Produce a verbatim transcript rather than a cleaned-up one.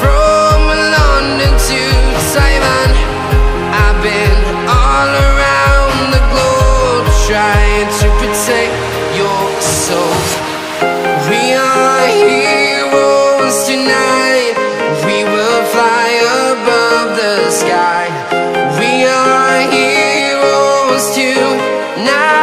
from London to Taiwan. I've been all around the globe, trying to protect your soul. We are heroes tonight. We will fly above the sky. We are heroes tonight.